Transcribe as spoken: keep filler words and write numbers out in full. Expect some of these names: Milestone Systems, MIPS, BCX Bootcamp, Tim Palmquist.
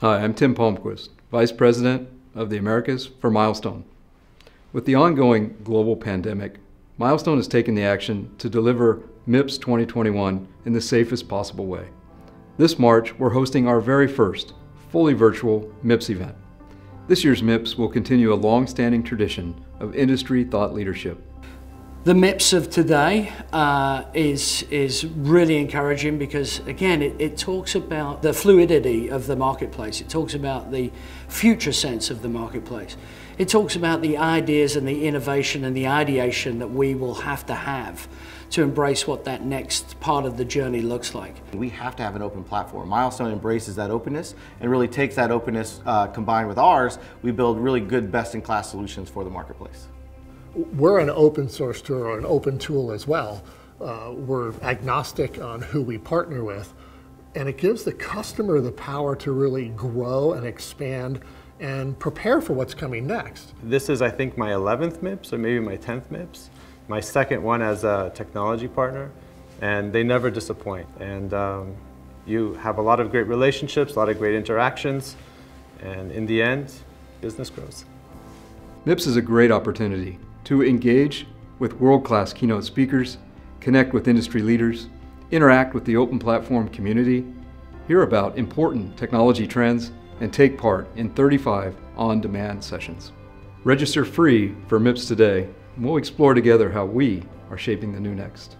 Hi, I'm Tim Palmquist, Vice President of the Americas for Milestone. With the ongoing global pandemic, Milestone has taken the action to deliver MIPS twenty twenty-one in the safest possible way. This March, we're hosting our very first fully virtual MIPS event. This year's MIPS will continue a long-standing tradition of industry thought leadership. The MIPS of today uh, is, is really encouraging because, again, it, it talks about the fluidity of the marketplace. It talks about the future sense of the marketplace. It talks about the ideas and the innovation and the ideation that we will have to have to embrace what that next part of the journey looks like. We have to have an open platform. Milestone embraces that openness and really takes that openness uh, combined with ours. We build really good best-in-class solutions for the marketplace. We're an open source tool, or an open tool as well. Uh, we're agnostic on who we partner with, and it gives the customer the power to really grow and expand and prepare for what's coming next. This is, I think, my eleventh MIPS, or maybe my tenth MIPS, my second one as a technology partner, and they never disappoint. And um, you have a lot of great relationships, a lot of great interactions, and in the end, business grows. MIPS is a great opportunity to engage with world-class keynote speakers, connect with industry leaders, interact with the open platform community, hear about important technology trends, and take part in thirty-five on-demand sessions. Register free for MIPS today, and we'll explore together how we are shaping the new next.